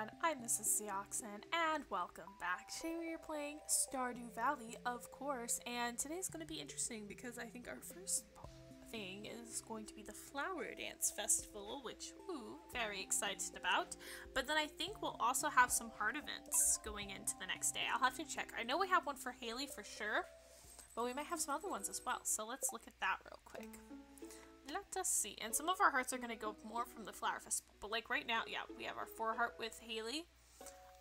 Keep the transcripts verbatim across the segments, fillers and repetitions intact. everyone, I'm Missus Zeoxen, and welcome back. Today we are playing Stardew Valley, of course, and today's going to be interesting because I think our first thing is going to be the Flower Dance Festival, which, ooh, very excited about. But then I think we'll also have some heart events going into the next day. I'll have to check. I know we have one for Haley for sure, but we might have some other ones as well, so let's look at that real quick. Let us see. And some of our hearts are going to go more from the Flower Festival. But like right now, yeah, we have our four heart with Haley.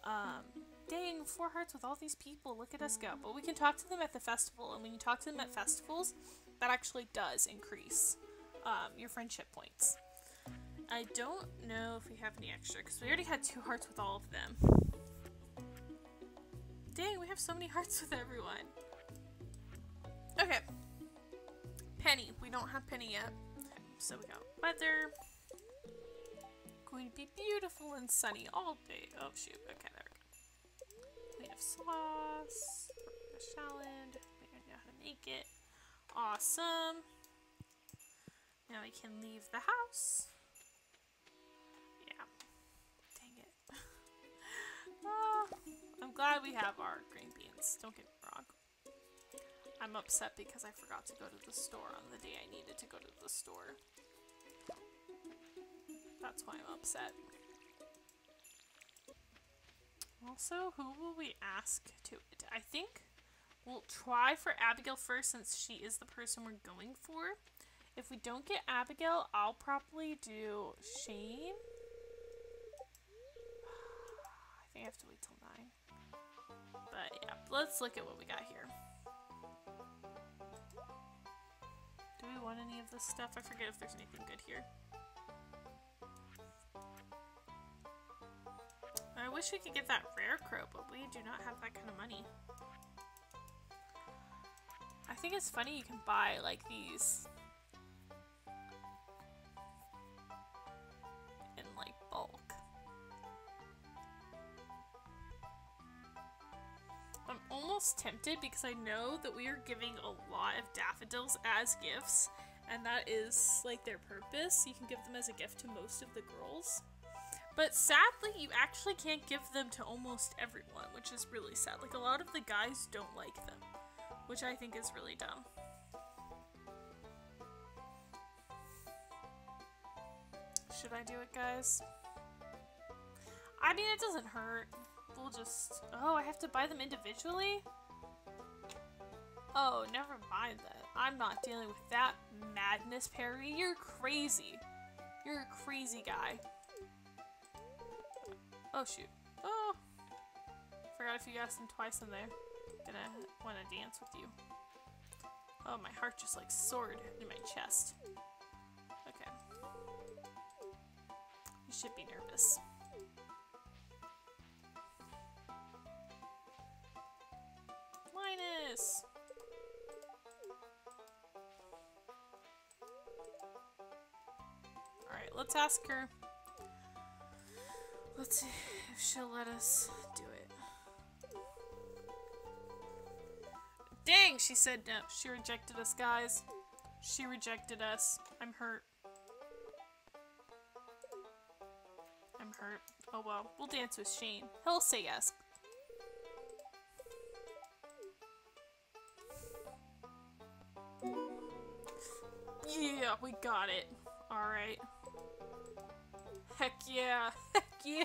Um, dang, four hearts with all these people. Look at us go. But we can talk to them at the festival. And when you talk to them at festivals, that actually does increase um, your friendship points. I don't know if we have any extra, because we already had two hearts with all of them. Dang, we have so many hearts with everyone. Okay. Penny. We don't have Penny yet. So we got weather, going to be beautiful and sunny all day. Oh shoot, okay, there we go. We have sauce, a salad, we already know how to make it. Awesome. Now we can leave the house. Yeah, dang it. Oh, I'm glad we have our green beans, don't get me wrong. I'm upset because I forgot to go to the store on the day I needed to go to the store. That's why I'm upset. Also, who will we ask to it? I think we'll try for Abigail first, since she is the person we're going for. If we don't get Abigail, I'll probably do Shane. I think I have to wait till nine. But yeah, let's look at what we got here. Do we want any of this stuff? I forget if there's anything good here. I wish we could get that rare crow, but we do not have that kind of money. I think it's funny you can buy, like, these in, like, bulk. I'm almost tempted because I know that we are giving a lot of daffodils as gifts, and that is like their purpose. You can give them as a gift to most of the girls, but sadly you actually can't give them to almost everyone, which is really sad. Like a lot of the guys don't like them, which I think is really dumb. Should I do it, guys? I mean, it doesn't hurt. We'll just... Oh, I have to buy them individually? Oh, never mind that. I'm not dealing with that madness, Perry. You're crazy. You're a crazy guy. Oh, shoot. Oh. Forgot if you asked them twice in there. Gonna want to dance with you. Oh, my heart just like soared in my chest. Okay. You should be nervous. Linus! Alright, let's ask her. Let's see if she'll let us do it. Dang! She said no. She rejected us, guys. She rejected us. I'm hurt. I'm hurt. Oh well. We'll dance with Shane. He'll say yes. Yeah, we got it. Alright. Heck yeah. Heck yeah.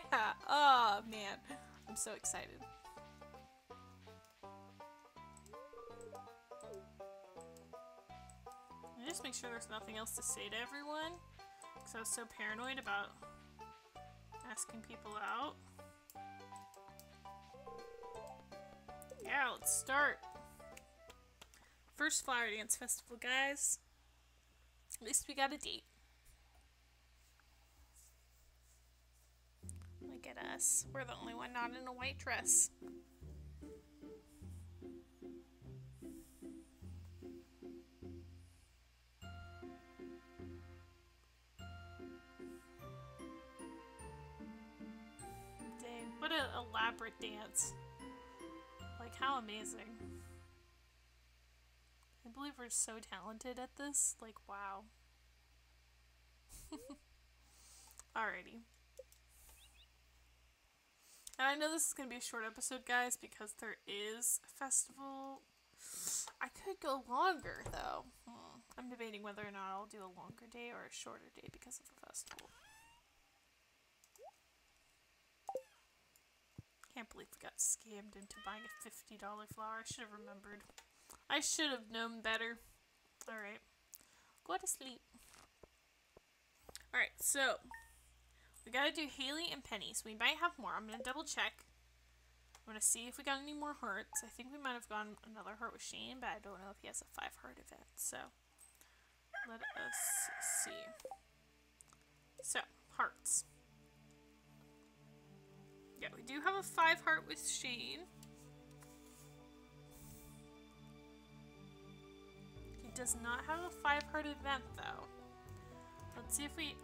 Oh, man. I'm so excited. And just make sure there's nothing else to say to everyone, because I was so paranoid about asking people out. Yeah, let's start. First Flower Dance Festival, guys. At least we got a date. Look at us. We're the only one not in a white dress. Dang, what an elaborate dance. Like, how amazing. I believe we're so talented at this. Like, wow. Alrighty. And I know this is going to be a short episode, guys, because there is a festival. I could go longer, though. Hmm. I'm debating whether or not I'll do a longer day or a shorter day because of the festival. Can't believe I got scammed into buying a fifty dollar flower. I should have remembered. I should have known better. Alright. Go to sleep. Alright, so we gotta do Haley and Penny. So we might have more. I'm gonna double check. I'm gonna see if we got any more hearts. I think we might have gotten another heart with Shane, but I don't know if he has a five heart event. So let us see. So, hearts. Yeah, we do have a five heart with Shane. He does not have a five heart event though. Let's see if we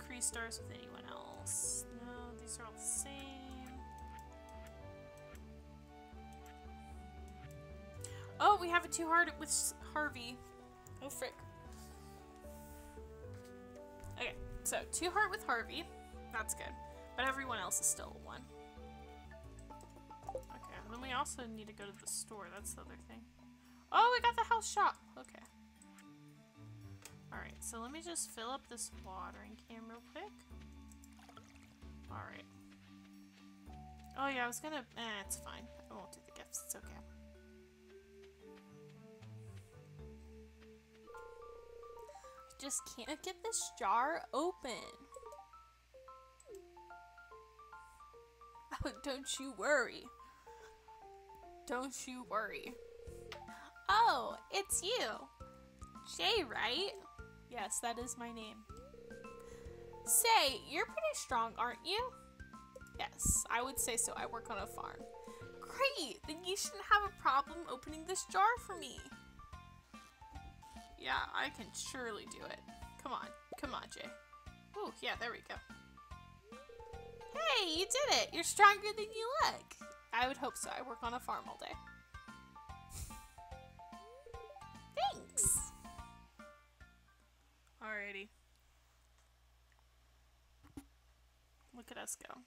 increase stars with anyone else. No, these are all the same. Oh, we have a two heart with Harvey. Oh frick. Okay, so two heart with Harvey. That's good. But everyone else is still a one. Okay, and then we also need to go to the store. That's the other thing. Oh, we got the house shop. Okay. Alright, so let me just fill up this watering can real quick. Alright. Oh yeah, I was gonna... Eh, it's fine. I won't do the gifts. It's okay. I just can't get this jar open. Oh, don't you worry. Don't you worry. Oh, it's you. Jay, right? Yes, that is my name. Say, you're pretty strong, aren't you? Yes, I would say so. I work on a farm. Great, then you shouldn't have a problem opening this jar for me. Yeah, I can surely do it. Come on, come on, Jay. Oh, yeah, there we go. Hey, you did it! You're stronger than you look! I would hope so. I work on a farm all day. Thanks! Alrighty. Look at us go.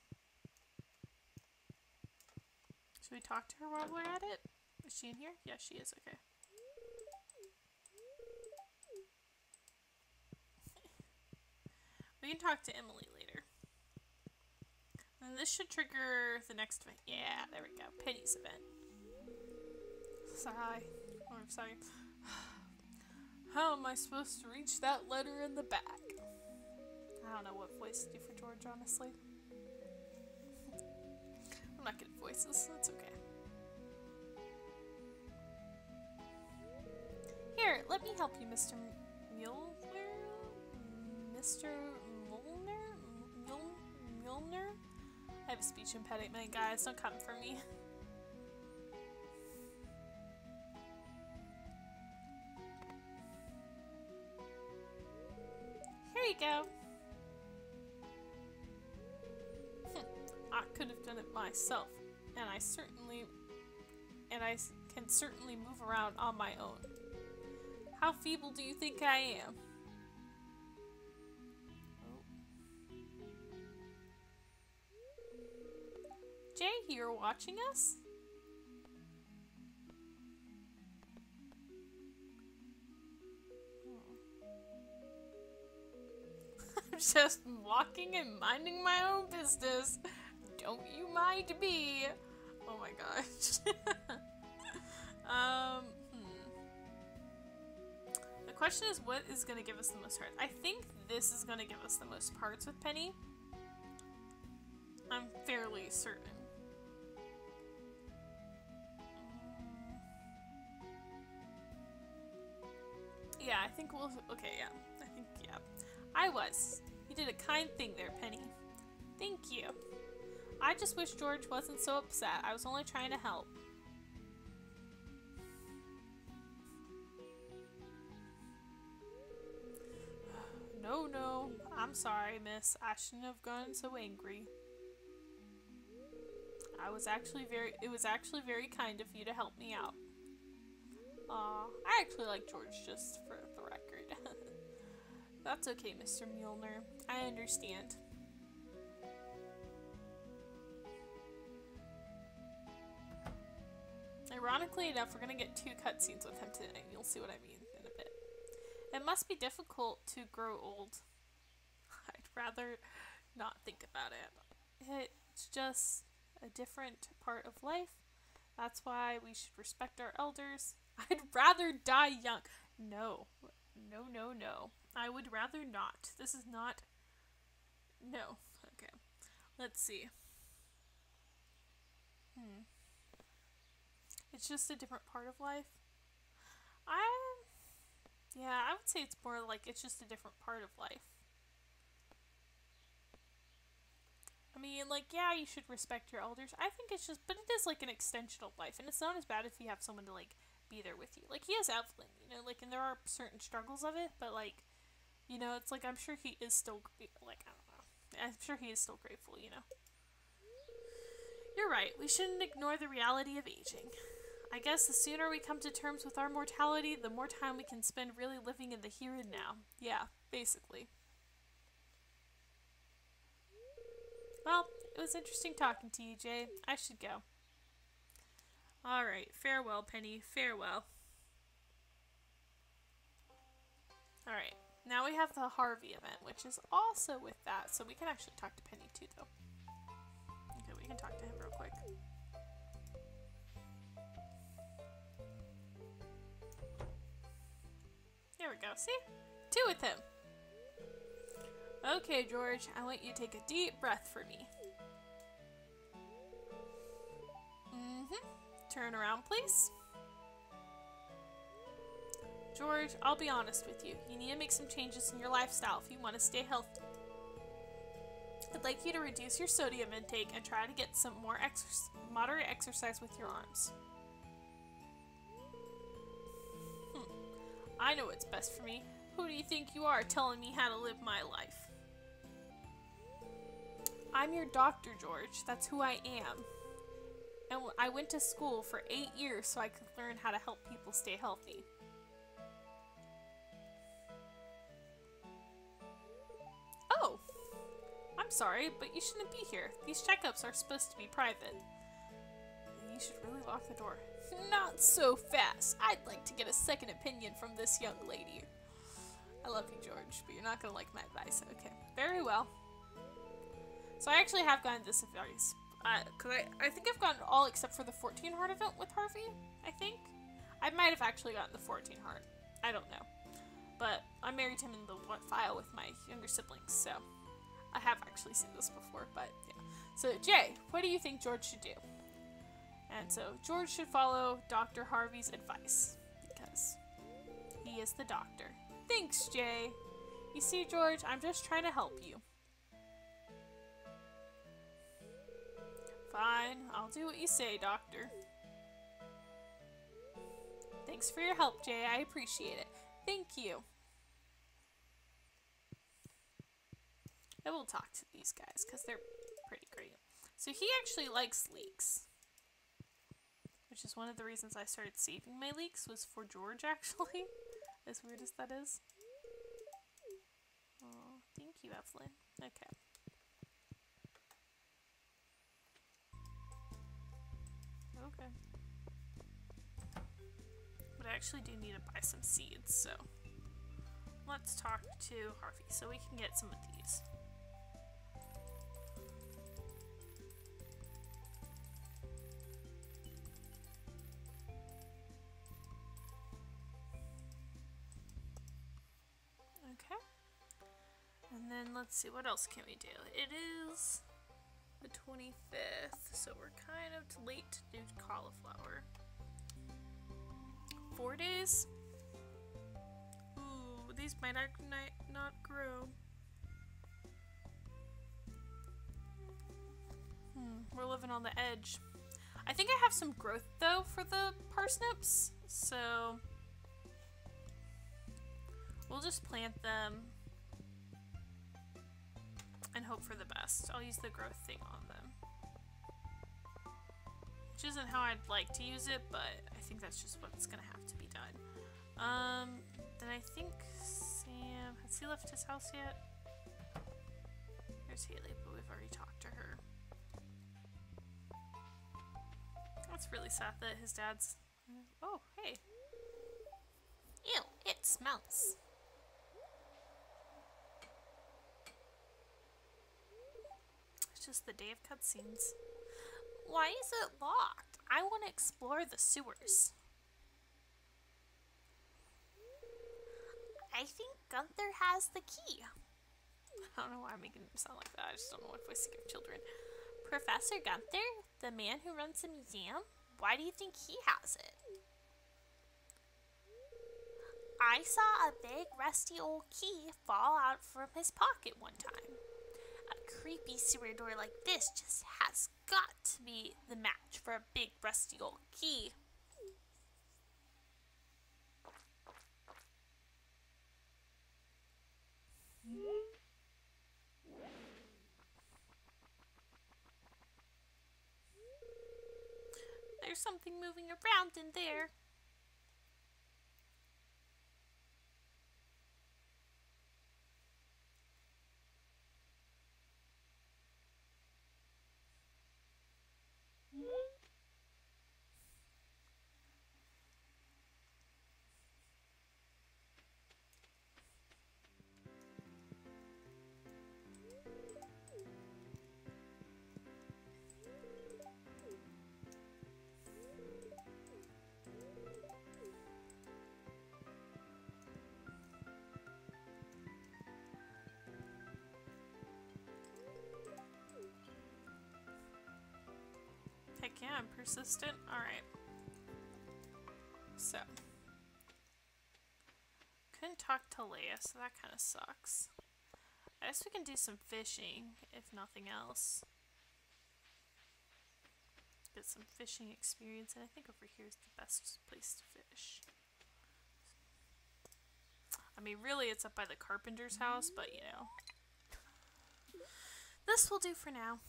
Should we talk to her while we're at it? Is she in here? Yeah, she is. Okay. We can talk to Emily later. And this should trigger the next event. Yeah, there we go. Penny's event. Sigh. Oh, I'm sorry. How am I supposed to reach that letter in the back? I don't know what voice to do for George, honestly. I'm not good at voices. That's okay. Here, let me help you, Mister Mueller? Mister Mulner? Mueller? I have a speech impediment, guys. Don't come for me. Here you go. Hm. I could have done it myself, and I certainly, and I can certainly move around on my own. How feeble do you think I am? Jay, you're watching us? Hmm. I'm just walking and minding my own business. Don't you mind me? Oh my gosh. um, hmm. The question is, what is going to give us the most hearts? I think this is going to give us the most hearts with Penny. I'm fairly certain. Yeah, I think we'll... Okay, yeah. I think, yeah. I was. You did a kind thing there, Penny. Thank you. I just wish George wasn't so upset. I was only trying to help. No, no. I'm sorry, miss. I shouldn't have gone so angry. I was actually very... It was actually very kind of you to help me out. Aw, I actually like George, just for the record. That's okay, Mister Mueller. I understand. Ironically enough, we're going to get two cutscenes with him today. You'll see what I mean in a bit. It must be difficult to grow old. I'd rather not think about it. It's just a different part of life. That's why we should respect our elders. I'd rather die young. No. No, no, no. I would rather not. This is not... No. Okay. Let's see. Hmm. It's just a different part of life. I... Yeah, I would say it's more like it's just a different part of life. I mean, like, yeah, you should respect your elders. I think it's just... But it is, like, an extension of life. And it's not as bad if you have someone to, like, be there with you. Like, he has Evelyn, you know? Like, and there are certain struggles of it. But, like, you know, it's like I'm sure he is still... Like, I don't know. I'm sure he is still grateful, you know? You're right. We shouldn't ignore the reality of aging. I guess the sooner we come to terms with our mortality, the more time we can spend really living in the here and now. Yeah, basically. Well, it was interesting talking to you, Jay. I should go. Alright, farewell, Penny. Farewell. Alright, now we have the Harvey event, which is also with that, so we can actually talk to Penny too, though. Okay, we can talk to him real quick. There we go. See? Two with him. Okay, George, I want you to take a deep breath for me. Mm-hmm. Turn around, please. George, I'll be honest with you. You need to make some changes in your lifestyle if you want to stay healthy. I'd like you to reduce your sodium intake and try to get some more exer- moderate exercise with your arms. I know what's best for me. Who do you think you are telling me how to live my life? I'm your doctor, George. That's who I am. And I went to school for eight years so I could learn how to help people stay healthy. Oh! I'm sorry, but you shouldn't be here. These checkups are supposed to be private. You should really lock the door. Not so fast. I'd like to get a second opinion from this young lady. I love you, George, but you're not going to like my advice. Okay. Very well. So I actually have gotten this advice. Because uh, I, I think I've gotten all except for the fourteen heart event with Harvey, I think. I might have actually gotten the fourteen heart. I don't know. But I married him in the one file with my younger siblings, so I have actually seen this before, but yeah. So, Jay, what do you think George should do? And so, George should follow Doctor Harvey's advice, because he is the doctor. Thanks, Jay! You see, George, I'm just trying to help you. Fine, I'll do what you say, doctor. Thanks for your help, Jay. I appreciate it. Thank you. I will talk to these guys, because they're pretty great. So, he actually likes leeks. Which is one of the reasons I started saving my leaks, was for George, actually. As weird as that is. Oh, thank you, Evelyn. Okay. Okay. But I actually do need to buy some seeds, so... Let's talk to Harvey, so we can get some of these. Then let's see, what else can we do? It is the twenty-fifth, so we're kind of late to do cauliflower. Four days? Ooh, these might not grow. Hmm, we're living on the edge. I think I have some growth, though, for the parsnips, so we'll just plant them. And hope for the best. I'll use the growth thing on them. Which isn't how I'd like to use it, but I think that's just what's gonna have to be done. Um, then I think Sam... Has he left his house yet? There's Haley, but we've already talked to her. That's really sat that his dad's... Oh, hey. Ew, it smells. It's just the day of cutscenes. Why is it locked? I want to explore the sewers. I think Gunther has the key. I don't know why I'm making him sound like that. I just don't know what voice to give children. Professor Gunther? The man who runs the museum? Why do you think he has it? I saw a big rusty old key fall out from his pocket one time. A creepy sewer door like this just has got to be the match for a big rusty old key. There's something moving around in there. Yeah, I'm persistent. Alright. So. Couldn't talk to Leah, so that kind of sucks. I guess we can do some fishing, if nothing else. Get some fishing experience, and I think over here is the best place to fish. I mean, really, it's up by the carpenter's house, but, you know. This will do for now.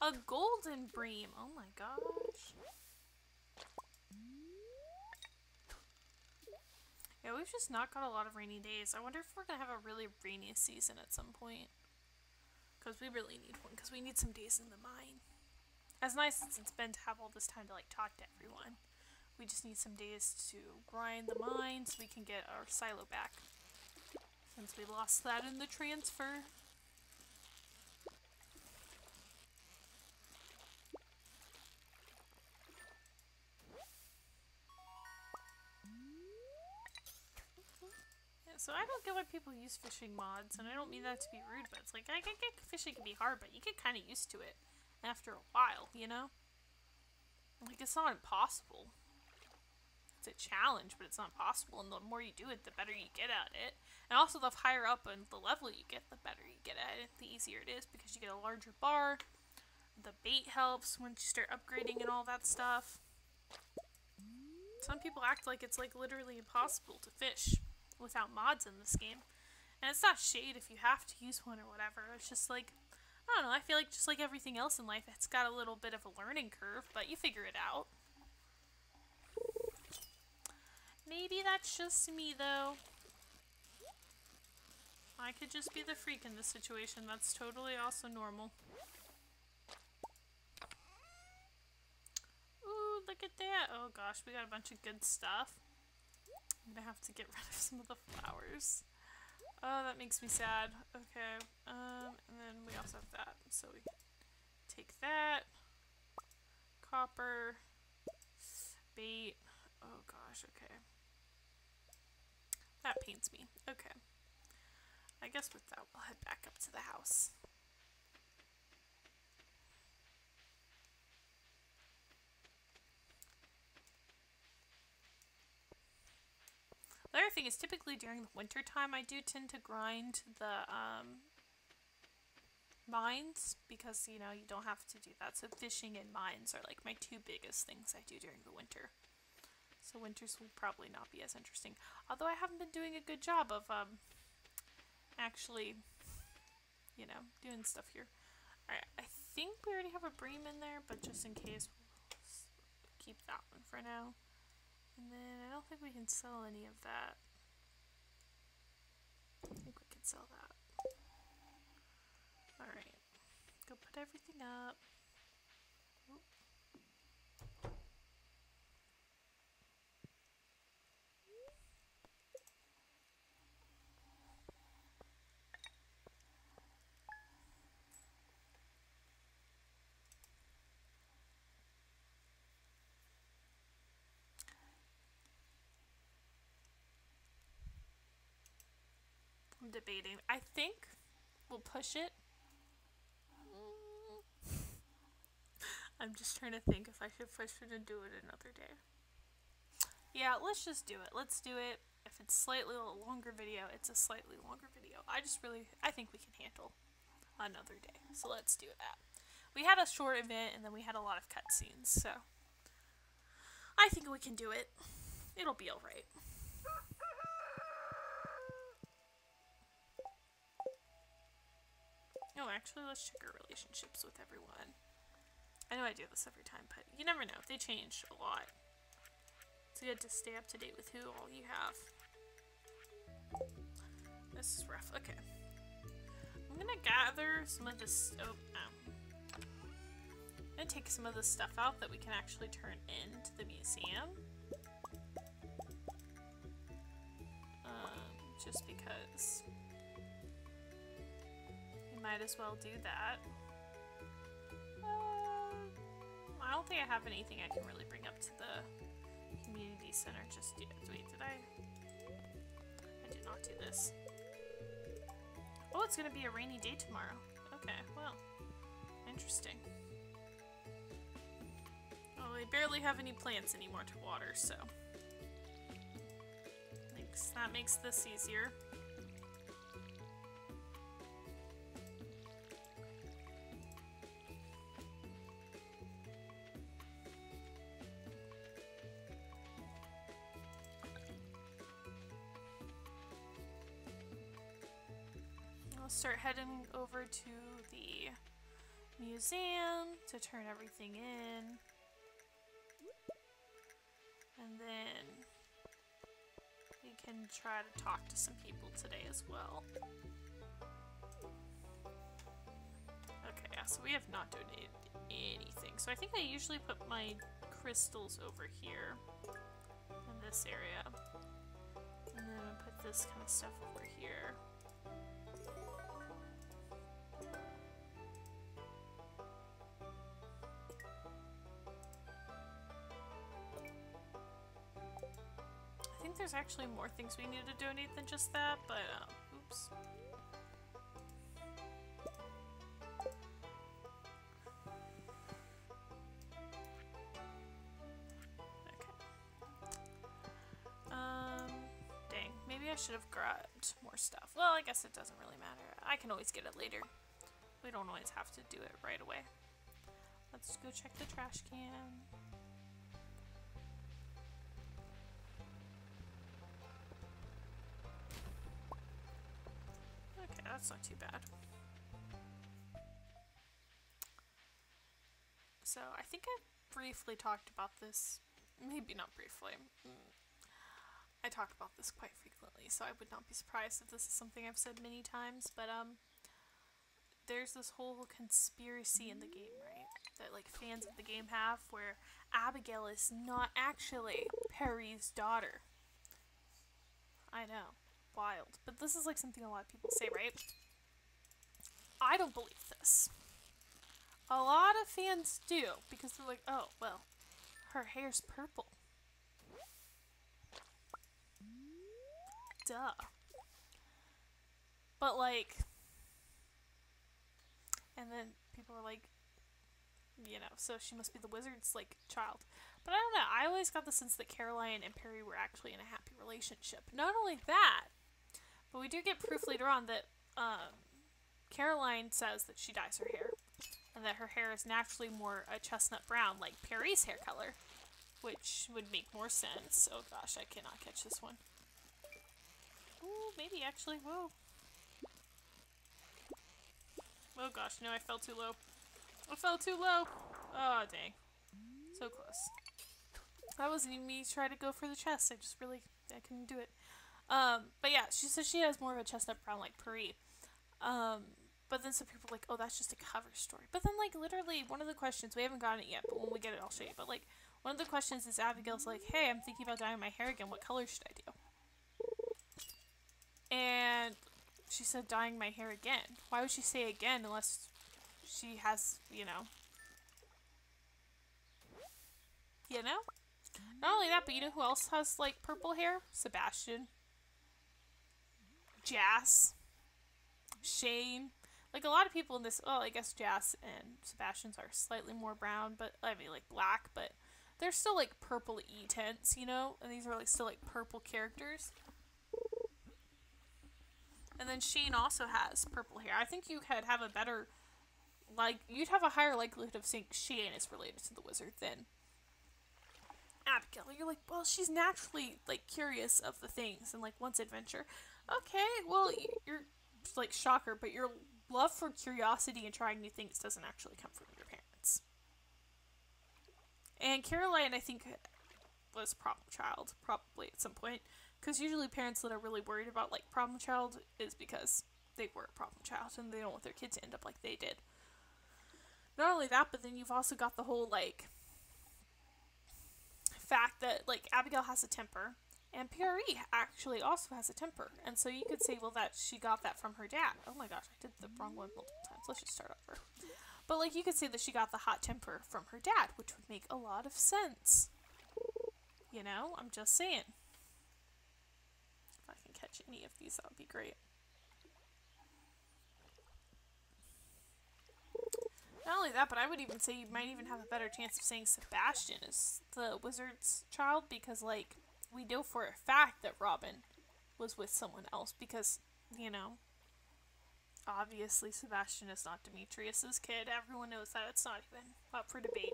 A golden bream! Oh my gosh. Yeah, we've just not got a lot of rainy days. I wonder if we're gonna have a really rainy season at some point. Because we really need one, because we need some days in the mine. As nice as it's been to have all this time to like talk to everyone. We just need some days to grind the mine so we can get our silo back. Since we lost that in the transfer. So I don't get why people use fishing mods, and I don't mean that to be rude, but it's like, I get fishing can be hard, but you get kind of used to it after a while, you know? Like, it's not impossible. It's a challenge, but it's not possible, and the more you do it, the better you get at it. And also, the higher up and the level you get, the better you get at it, the easier it is, because you get a larger bar, the bait helps once you start upgrading and all that stuff. Some people act like it's, like, literally impossible to fish without mods in this game. And it's not shade if you have to use one or whatever. It's just like, I don't know, I feel like just like everything else in life, it's got a little bit of a learning curve, but you figure it out. Maybe that's just me, though. I could just be the freak in this situation. That's totally also normal. Ooh, look at that. Oh gosh, we got a bunch of good stuff. I'm gonna have to get rid of some of the flowers. Oh, that makes me sad. Okay, um, and then we also have that. So we take that. Copper. Bait. Oh gosh, okay. That pains me. Okay. I guess with that, we'll head back up to the house. The other thing is typically during the winter time I do tend to grind the um, mines because, you know, you don't have to do that. So fishing and mines are like my two biggest things I do during the winter. So winters will probably not be as interesting. Although I haven't been doing a good job of um, actually, you know, doing stuff here. Alright, I think we already have a bream in there, but just in case, we'll keep that one for now. And then I don't think we can sell any of that. I think we can sell that. Alright, go put everything up. Oop. I'm debating. I think we'll push it. I'm just trying to think if I should push it and do it another day. Yeah, let's just do it. Let's do it. If it's slightly a longer video, it's a slightly longer video. I just really, I think we can handle another day. So let's do that. We had a short event and then we had a lot of cutscenes, so I think we can do it. It'll be alright. No, actually, let's check our relationships with everyone. I know I do this every time, but you never know. They change a lot. So you have to stay up to date with who all you have. This is rough. Okay. I'm gonna gather some of this... Oh, no. I'm gonna take some of this stuff out that we can actually turn into the museum. Um, just because... might as well do that. Uh, I don't think I have anything I can really bring up to the community center just yet. Wait, did I? I did not do this. Oh, it's gonna be a rainy day tomorrow. Okay, well, interesting. Well, I barely have any plants anymore to water, so thanks. That makes this easier. Start heading over to the museum to turn everything in, and then we can try to talk to some people today as well. Okay, yeah, so we have not donated anything, so I think I usually put my crystals over here in this area, and then I put this kind of stuff over here. There's actually more things we need to donate than just that, but uh, oops. Okay. Um, dang. Maybe I should have grabbed more stuff. Well, I guess it doesn't really matter. I can always get it later. We don't always have to do it right away. Let's go check the trash can. That's not too bad. So I think I briefly talked about this, maybe not briefly, I talk about this quite frequently, so I would not be surprised if this is something I've said many times, but um, there's this whole conspiracy in the game, right, that like fans of the game have, where Abigail is not actually Perry's daughter. I know. Wild, but this is like something a lot of people say, right? I don't believe this. A lot of fans do, because they're like, oh, well, her hair's purple. Duh. But like, and then people are like, you know, so she must be the wizard's like child. But I don't know, I always got the sense that Caroline and Perry were actually in a happy relationship. Not only that, but we do get proof later on that um, Caroline says that she dyes her hair, and that her hair is naturally more a chestnut brown, like Perry's hair color, which would make more sense. Oh gosh, I cannot catch this one. Ooh, maybe actually, whoa. Whoa, Oh gosh, no, I fell too low. I fell too low! Oh, dang. So close. That wasn't even me trying to go for the chest. I just really, I couldn't do it. Um, but yeah, she says she has more of a chestnut brown like Paris. Um, but then some people are like, oh, that's just a cover story. But then, like, literally, one of the questions, we haven't gotten it yet, but when we get it, I'll show you. But, like, one of the questions is Abigail's like, hey, I'm thinking about dyeing my hair again. What color should I do? And she said dyeing my hair again. Why would she say again unless she has, you know. You know? Not only that, but you know who else has, like, purple hair? Sebastian. Jas. Shane. Like, a lot of people in this, well, I guess Jas and Sebastian's are slightly more brown, but, I mean, like, black, but they're still, like, purple-y tints, you know? And these are, like, still, like, purple characters. And then Shane also has purple hair. I think you could have a better, like, you'd have a higher likelihood of saying Shane is related to the wizard than Abigail. You're like, well, she's naturally, like, curious of the things and, like, wants adventure. Okay, well, you're, like, shocker, but your love for curiosity and trying new things doesn't actually come from your parents. And Caroline, I think, was problem child, probably at some point. Because usually parents that are really worried about, like, problem child is because they were a problem child and they don't want their kids to end up like they did. Not only that, but then you've also got the whole, like, fact that, like, Abigail has a temper and P R E actually also has a temper. And so you could say, well, that she got that from her dad. Oh my gosh, I did the wrong one multiple times. Let's just start over. But, like, you could say that she got the hot temper from her dad, which would make a lot of sense. You know, I'm just saying. If I can catch any of these, that would be great. Not only that, but I would even say you might even have a better chance of saying Sebastian is the wizard's child, because, like, we know for a fact that Robin was with someone else, because, you know, obviously Sebastian is not Demetrius's kid. Everyone knows that. It's not even up for debate.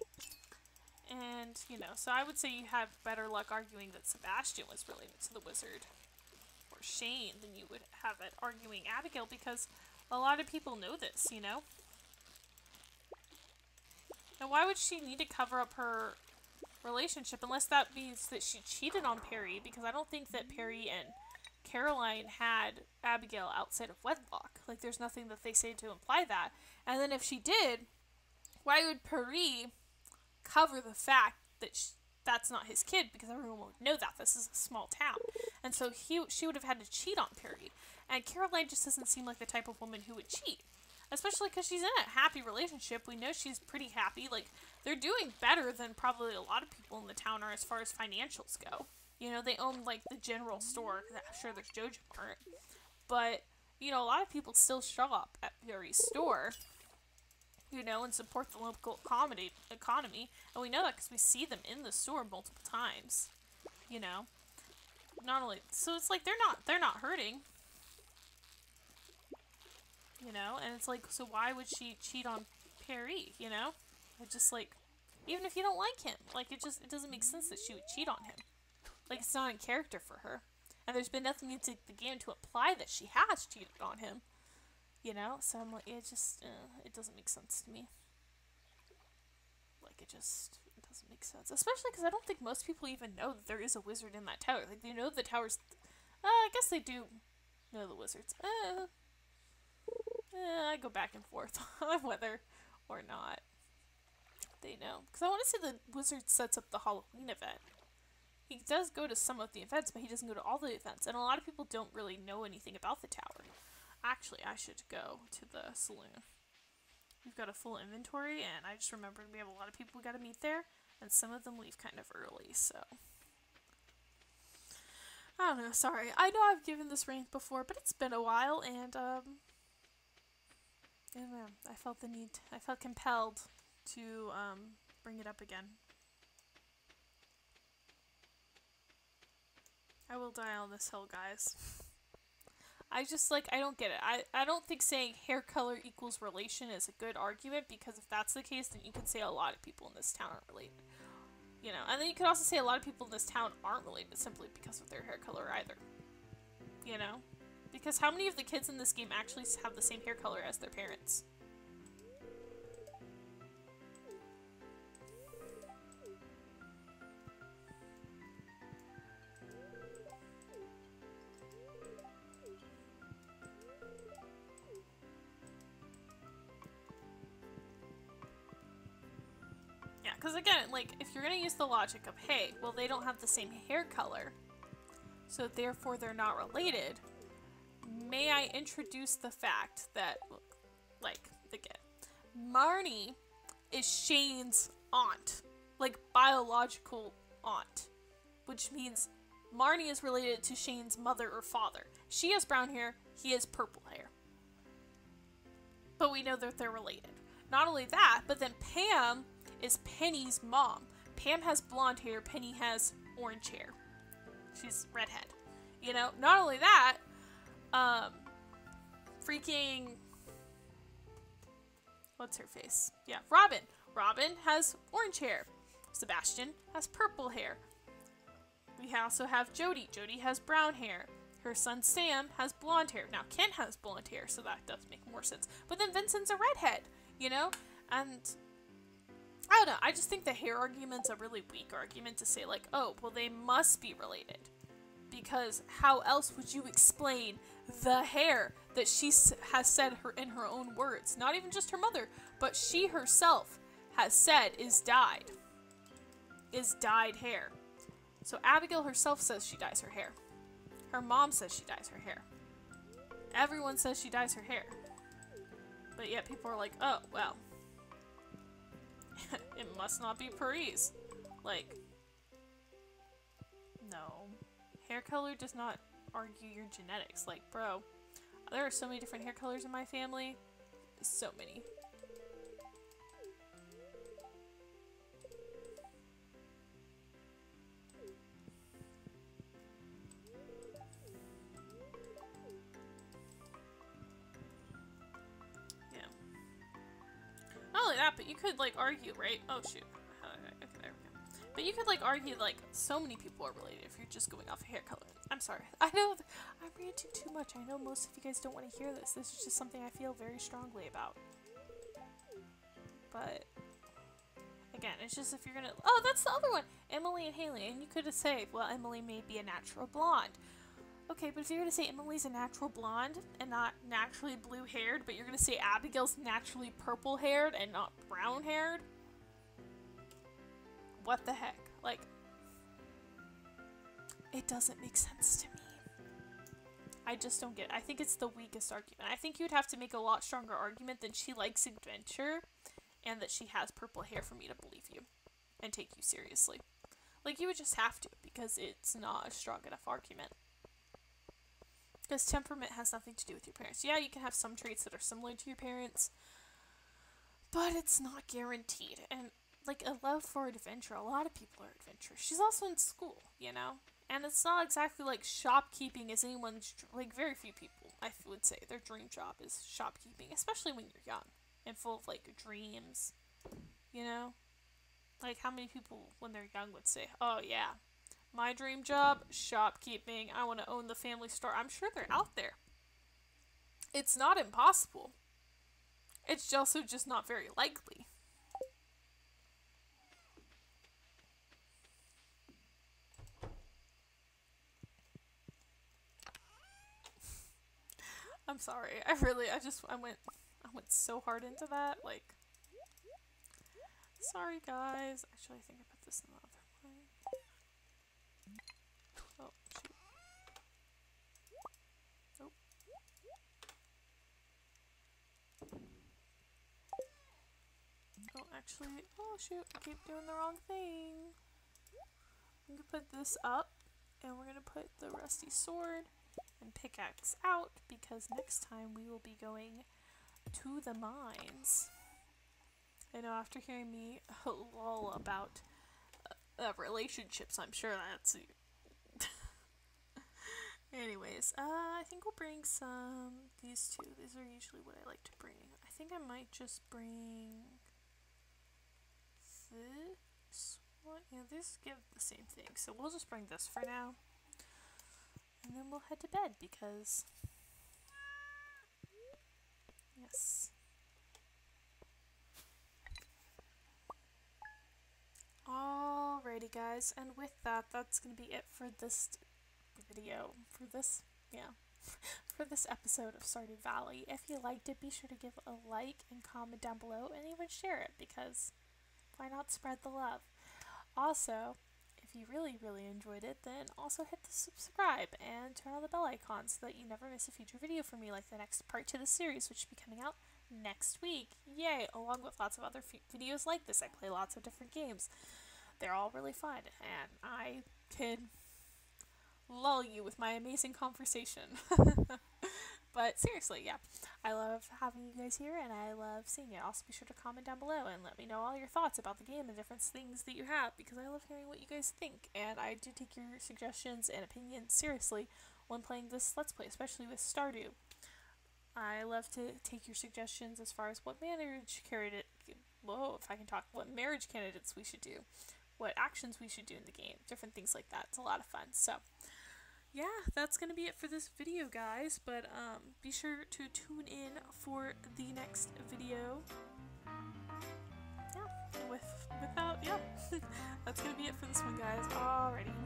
And, you know, so I would say you have better luck arguing that Sebastian was related to the wizard or Shane than you would have at arguing Abigail, because a lot of people know this, you know? And why would she need to cover up her relationship unless that means that she cheated on Perry? Because I don't think that Perry and Caroline had Abigail outside of wedlock. Like, there's nothing that they say to imply that. And then if she did, why would Perry cover the fact that she, that's not his kid? Because everyone would know that. This is a small town. And so he, she would have had to cheat on Perry. And Caroline just doesn't seem like the type of woman who would cheat. Especially because she's in a happy relationship. We know she's pretty happy. Like, they're doing better than probably a lot of people in the town are as far as financials go. You know, they own, like, the general store. I'm sure there's JojaMart. But, you know, a lot of people still shop at Perry's store, you know, and support the local comedy economy. And we know that because we see them in the store multiple times, you know. Not only, so it's like, they're not, they're not hurting. You know, and it's like, so why would she cheat on Perry, you know? It's just like, even if you don't like him, like, it just, it doesn't make sense that she would cheat on him. Like, it's not in character for her. And there's been nothing in the game to imply that she has cheated on him, you know? So I'm like, it just, uh, it doesn't make sense to me. Like, it just, it doesn't make sense. Especially because I don't think most people even know that there is a wizard in that tower. Like, they know the tower's, uh, I guess they do know the wizards. Uh... Eh, I go back and forth on whether or not they know. Because I want to say the wizard sets up the Halloween event. He does go to some of the events, but he doesn't go to all the events. And a lot of people don't really know anything about the tower. Actually, I should go to the saloon. We've got a full inventory, and I just remembered we have a lot of people we got to meet there. And some of them leave kind of early, so I don't know, sorry. I know I've given this rant before, but it's been a while, and, um... I felt the need, I felt compelled to um, bring it up again. I will die on this hill, guys. I just, like, I don't get it. I, I don't think saying hair color equals relation is a good argument, because if that's the case, then you could say a lot of people in this town are related. You know, and then you could also say a lot of people in this town aren't related simply because of their hair color either. You know? Because how many of the kids in this game actually have the same hair color as their parents? because again, like, if you're going to use the logic of, hey, well, they don't have the same hair color, so therefore they're not related, may I introduce the fact that, like, again, Marnie is Shane's aunt, like, biological aunt, which means Marnie is related to Shane's mother or father. She has brown hair, he has purple hair. But we know that they're related. Not only that, but then Pam is Penny's mom. Pam has blonde hair, Penny has orange hair. She's redhead. You know, not only that, um, freaking, what's her face? Yeah, Robin. Robin has orange hair. Sebastian has purple hair. We also have Jody. Jody has brown hair. Her son Sam has blonde hair. Now Ken has blonde hair, so that does make more sense. But then Vincent's a redhead, you know? And I don't know, I just think the hair argument's a really weak argument to say like, oh, well they must be related. Because how else would you explain the hair that she has said her in her own words? Not even just her mother, but she herself has said is dyed. Is dyed hair. So Abigail herself says she dyes her hair. Her mom says she dyes her hair. Everyone says she dyes her hair. But yet people are like, oh, well. It must not be Paris. Like, no. Hair color does not argue your genetics. Like, bro, there are so many different hair colors in my family. So many. But you could like argue, right? Oh shoot. Okay, there we go. But you could like argue like so many people are related if you're just going off of hair color. I'm sorry. I know I'm ranting too much. I know most of you guys don't want to hear this. This is just something I feel very strongly about. But again, it's just if you're gonna oh, that's the other one! Emily and Haley. And you could say, well, Emily may be a natural blonde. Okay, but if you're going to say Emily's a natural blonde and not naturally blue-haired, but you're going to say Abigail's naturally purple-haired and not brown-haired, what the heck? Like, it doesn't make sense to me. I just don't get it. I think it's the weakest argument. I think you'd have to make a lot stronger argument than she likes adventure and that she has purple hair for me to believe you and take you seriously. Like, you would just have to because it's not a strong enough argument. Because temperament has nothing to do with your parents. Yeah, you can have some traits that are similar to your parents, but it's not guaranteed. And, like, a love for adventure, a lot of people are adventurous. She's also in school, you know? And it's not exactly like shopkeeping is anyone's, like, very few people, I would say, their dream job is shopkeeping, especially when you're young and full of, like, dreams, you know? Like, how many people, when they're young, would say, oh, yeah. My dream job, shopkeeping. I want to own the family store. I'm sure they're out there. It's not impossible. It's also just not very likely. I'm sorry. I really, I just, I went, I went so hard into that. Like, sorry guys. Actually, I think I put this in the other. Oh, actually, oh shoot, I keep doing the wrong thing. I'm gonna put this up, and we're gonna put the rusty sword and pickaxe out, because next time we will be going to the mines. I know, after hearing me lol about uh, uh, relationships, I'm sure that's it. Anyways, uh, I think we'll bring some, these two, these are usually what I like to bring. I think I might just bring... this one, yeah, these give the same thing, so we'll just bring this for now, and then we'll head to bed, because, yes, alrighty guys, and with that, that's gonna be it for this video, for this, yeah, for this episode of Stardew Valley. If you liked it, be sure to give a like and comment down below, and even share it, because why not spread the love? Also, if you really, really enjoyed it, then also hit the subscribe and turn on the bell icon so that you never miss a future video from me, like the next part to the series, which will be coming out next week. Yay! Along with lots of other f videos like this. I play lots of different games. They're all really fun, and I can lull you with my amazing conversation. But seriously, yeah, I love having you guys here, and I love seeing it. Also, be sure to comment down below and let me know all your thoughts about the game and different things that you have, because I love hearing what you guys think, and I do take your suggestions and opinions seriously when playing this Let's Play, especially with Stardew. I love to take your suggestions as far as what marriage candidate, whoa, if I can talk, what marriage candidates we should do, what actions we should do in the game, different things like that. It's a lot of fun. So, yeah, that's going to be it for this video, guys, but um, be sure to tune in for the next video. Yeah, with, without, yeah, that's going to be it for this one, guys. Alrighty.